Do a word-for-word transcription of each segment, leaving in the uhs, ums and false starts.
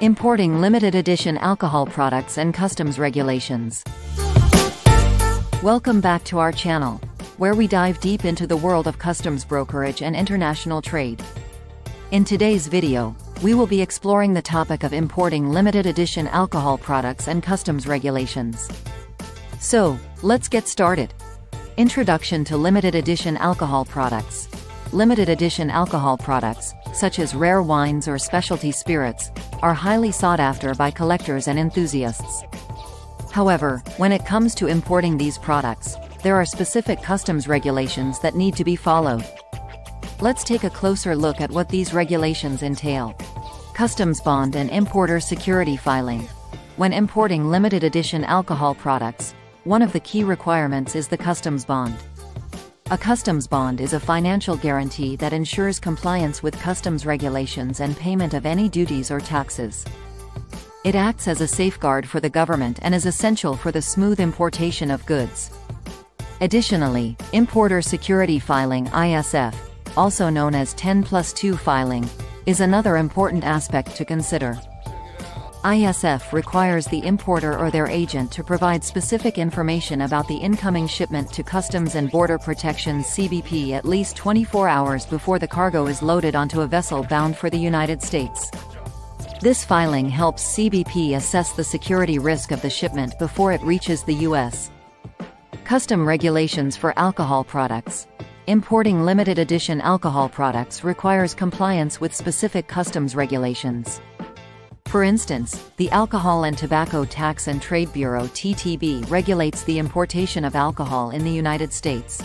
Importing limited edition alcohol products and customs regulations. Welcome back to our channel, where we dive deep into the world of customs brokerage and international trade. In today's video, we will be exploring the topic of importing limited edition alcohol products and customs regulations. So, let's get started. Introduction to limited edition alcohol products. Limited edition alcohol products, such as rare wines or specialty spirits, are highly sought after by collectors and enthusiasts. However, when it comes to importing these products, there are specific customs regulations that need to be followed. Let's take a closer look at what these regulations entail. Customs bond and importer security filing. When importing limited edition alcohol products, one of the key requirements is the customs bond. A customs bond is a financial guarantee that ensures compliance with customs regulations and payment of any duties or taxes. It acts as a safeguard for the government and is essential for the smooth importation of goods. Additionally, Importer Security Filing I S F, also known as ten plus two filing, is another important aspect to consider. I S F requires the importer or their agent to provide specific information about the incoming shipment to Customs and Border Protection C B P at least twenty-four hours before the cargo is loaded onto a vessel bound for the United States. This filing helps C B P assess the security risk of the shipment before it reaches the U S Custom regulations for alcohol products. Importing limited edition alcohol products requires compliance with specific customs regulations. For instance, the Alcohol and Tobacco Tax and Trade Bureau T T B regulates the importation of alcohol in the United States.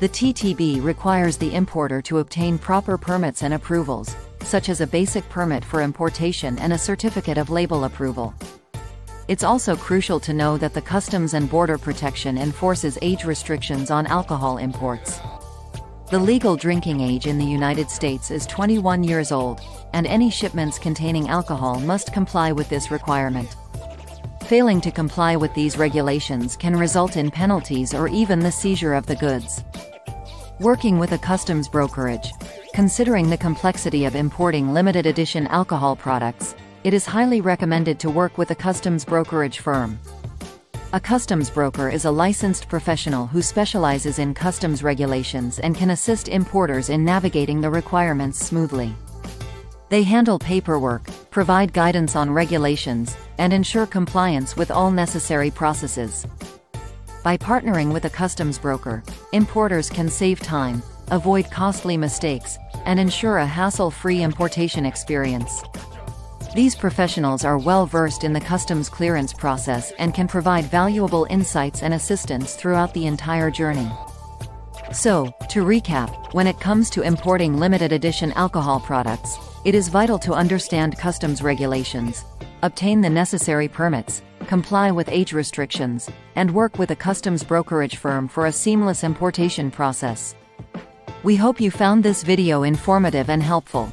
The T T B requires the importer to obtain proper permits and approvals, such as a basic permit for importation and a certificate of label approval. It's also crucial to know that the Customs and Border Protection enforces age restrictions on alcohol imports. The legal drinking age in the United States is twenty-one years old, and any shipments containing alcohol must comply with this requirement. Failing to comply with these regulations can result in penalties or even the seizure of the goods. Working with a customs brokerage. Considering the complexity of importing limited edition alcohol products, it is highly recommended to work with a customs brokerage firm. A customs broker is a licensed professional who specializes in customs regulations and can assist importers in navigating the requirements smoothly. They handle paperwork, provide guidance on regulations, and ensure compliance with all necessary processes. By partnering with a customs broker, importers can save time, avoid costly mistakes, and ensure a hassle-free importation experience. These professionals are well-versed in the customs clearance process and can provide valuable insights and assistance throughout the entire journey. So, to recap, when it comes to importing limited edition alcohol products, it is vital to understand customs regulations, obtain the necessary permits, comply with age restrictions, and work with a customs brokerage firm for a seamless importation process. We hope you found this video informative and helpful.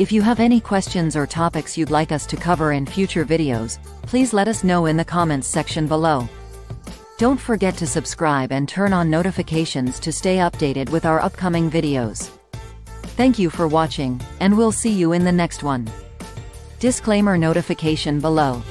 If you have any questions or topics you'd like us to cover in future videos, please let us know in the comments section below. Don't forget to subscribe and turn on notifications to stay updated with our upcoming videos. Thank you for watching, and we'll see you in the next one. Disclaimer notification below.